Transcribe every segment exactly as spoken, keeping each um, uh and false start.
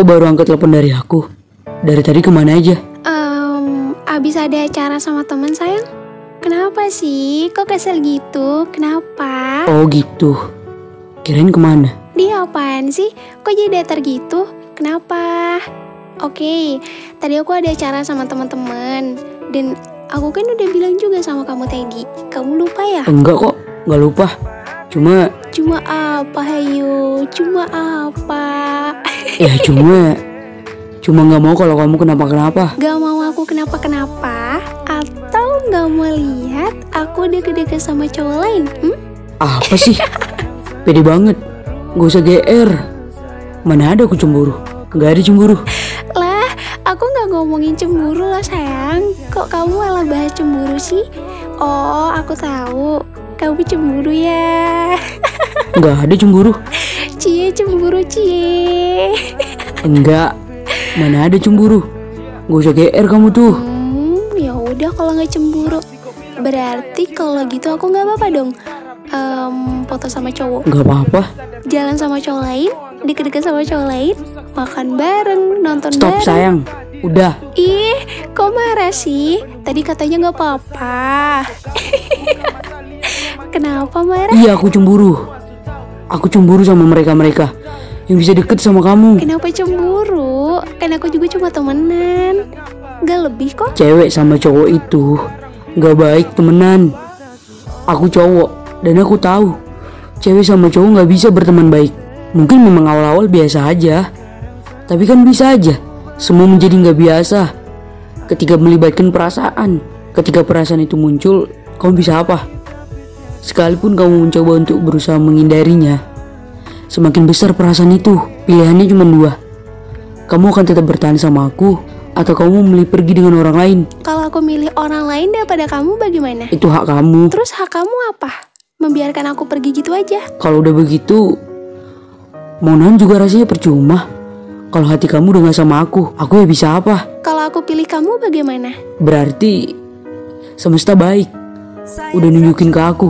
Kok baru angkat telepon dari aku? Dari tadi kemana aja? Um, abis ada acara sama temen sayang. Kenapa sih? Kok kesel gitu? Kenapa? Oh gitu. Kirain kemana? Dia apaan sih? Kok jadi datar gitu? Kenapa? Oke, okay, tadi aku ada acara sama teman-teman. Dan aku kan udah bilang juga sama kamu tadi. Kamu lupa ya? Enggak kok, nggak lupa. Cuma Cuma apa, hayo? Cuma apa? Ya cuma Cuma gak mau kalau kamu kenapa-kenapa. Gak mau aku kenapa-kenapa? Atau gak mau lihat aku deket-deket sama cowok lain? Hmm? Apa sih? Pede banget. Gak usah G R. Mana ada aku cemburu. Gak ada cemburu. Lah, aku gak ngomongin cemburu lah sayang. Kok kamu malah bahas cemburu sih? Oh, aku tahu. Kamu cemburu ya? Enggak ada cemburu. Cie cemburu cie. Enggak, mana ada cemburu. Gak usah G R kamu tuh. Hmm, ya udah kalau nggak cemburu. Berarti kalau gitu aku nggak apa-apa dong. Um, foto sama cowok. Nggak apa-apa. Jalan sama cowok lain, deket-deket sama cowok lain, makan bareng, nonton Stop, bareng. Stop sayang. Udah. Ih, kok marah sih? Tadi katanya nggak apa-apa. Kenapa marah? Iya aku cemburu. Aku cemburu sama mereka-mereka yang bisa deket sama kamu. Kenapa cemburu? Kan aku juga cuma temenan. Gak lebih kok. Cewek sama cowok itu gak baik temenan. Aku cowok dan aku tahu cewek sama cowok gak bisa berteman baik. Mungkin memang awal-awal biasa aja, tapi kan bisa aja semua menjadi gak biasa ketika melibatkan perasaan. Ketika perasaan itu muncul, kamu bisa apa? Sekalipun kamu mencoba untuk berusaha menghindarinya, semakin besar perasaan itu. Pilihannya cuma dua. Kamu akan tetap bertahan sama aku, atau kamu memilih pergi dengan orang lain. Kalau aku milih orang lain daripada kamu bagaimana? Itu hak kamu. Terus hak kamu apa? Membiarkan aku pergi gitu aja? Kalau udah begitu, mau nahan juga rasanya percuma. Kalau hati kamu udah gak sama aku, aku ya bisa apa? Kalau aku pilih kamu bagaimana? Berarti semesta baik. Udah nunjukin ke aku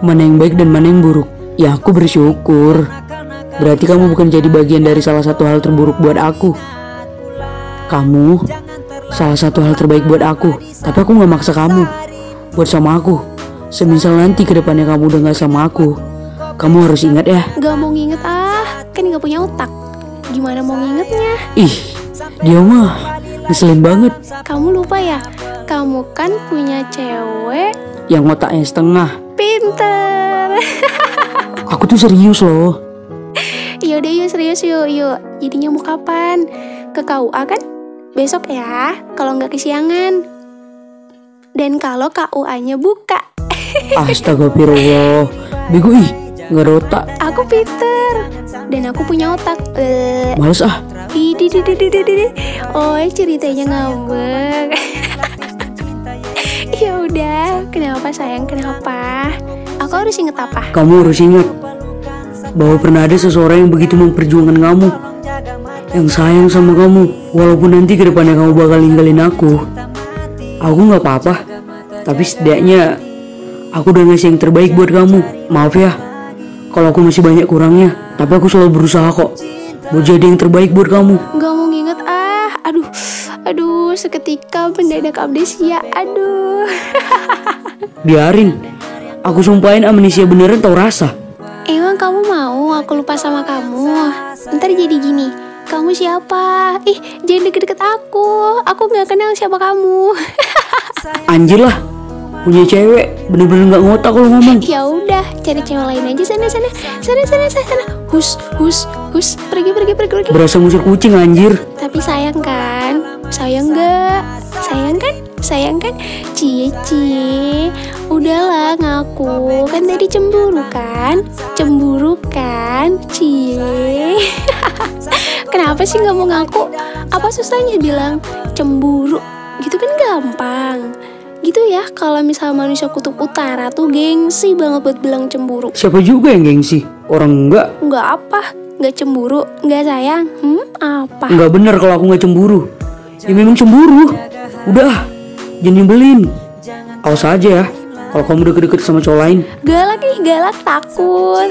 mana yang baik dan mana yang buruk. Ya aku bersyukur. Berarti kamu bukan jadi bagian dari salah satu hal terburuk buat aku. Kamu salah satu hal terbaik buat aku. Tapi aku gak maksa kamu buat sama aku. Semisal nanti kedepannya kamu udah gak sama aku, kamu harus ingat ya. Gak mau nginget ah. Kan gak punya otak. Gimana mau ngingetnya? Ih, dia mah ngeselin banget. Kamu lupa ya, kamu kan punya cewek yang otaknya setengah. Pinter. Aku tuh serius loh. Yaudah yuk serius yuk yuk. Jadinya mau kapan? Ke K U A kan? Besok ya, kalau nggak kesiangan. Dan kalau K U A-nya buka. Astagfirullah. Bego ih, nggak ada otak. Aku pinter. Dan aku punya otak. Uh. Males ah. Oh ceritanya ngambek. Ya udah, kenapa sayang, kenapa? Aku harus inget apa? Kamu harus inget bahwa pernah ada seseorang yang begitu memperjuangkan kamu, yang sayang sama kamu. Walaupun nanti kedepannya kamu bakal ninggalin aku, aku gak apa-apa. Tapi setidaknya aku udah ngasih yang terbaik buat kamu. Maaf ya, kalau aku masih banyak kurangnya. Tapi aku selalu berusaha kok buat jadi yang terbaik buat kamu. Gak mau nginget ah. Aduh, aduh, seketika mendadak amnesia. Aduh. Biarin, aku sumpahin amnesia beneran tau rasa. Emang kamu mau aku lupa sama kamu? Ntar jadi gini, kamu siapa? Ih, jangan deket-deket aku. Aku gak kenal siapa kamu. Anjir lah, punya cewek bener-bener gak ngotak kalau ngomong. Ya udah, cari cewek lain aja sana sana sana sana sana. Hus hus hus, pergi pergi pergi pergi. Berasa musir kucing anjir. Tapi sayang kan? Sayang gak? Sayang kan? Sayang kan? Cie cie, udahlah ngaku. Kan tadi cemburu kan? Cemburu kan? Cie. Kenapa sih gak mau ngaku? Apa susahnya bilang cemburu? Gitu kan gampang. Gitu ya, kalau misalnya manusia kutub utara tuh gengsi banget buat bilang cemburu. Siapa juga yang gengsi? Orang enggak? Enggak apa? Enggak cemburu? Enggak sayang? Hmm? Apa? Enggak bener kalau aku enggak cemburu. Ya memang cemburu. Udah, jangan nyebelin. Awas aja ya kalau kamu deket-deket sama cowok lain. Galak nih, galak takut.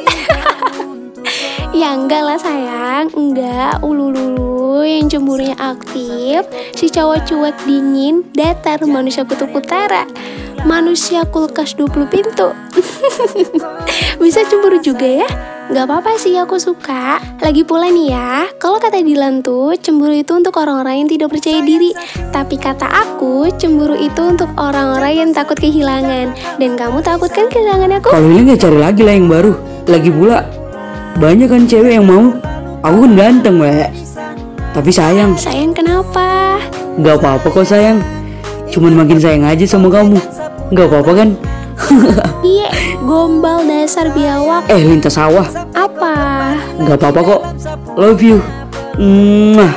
Ya enggak lah sayang, enggak. Ulululu yang cemburunya aktif, si cowok cuek dingin, datar, manusia kutub utara, manusia kulkas dua puluh pintu. Bisa cemburu juga ya? Gak apa-apa sih, aku suka. Lagi pula nih ya, kalau kata Dilan tuh, cemburu itu untuk orang-orang yang tidak percaya diri. Tapi kata aku, cemburu itu untuk orang-orang yang takut kehilangan. Dan kamu takut kan kehilangan aku? Kalau ini gak cari lagi lah yang baru. Lagi pula, banyak kan cewek yang mau. Aku kan ganteng weh. Tapi sayang. Sayang kenapa? Gak apa-apa kok sayang. Cuman makin sayang aja sama kamu. Gak apa-apa kan? Iya. Gombal dasar biawak. Eh lintas sawah. Apa? Gak apa-apa kok. Love you. Mwah.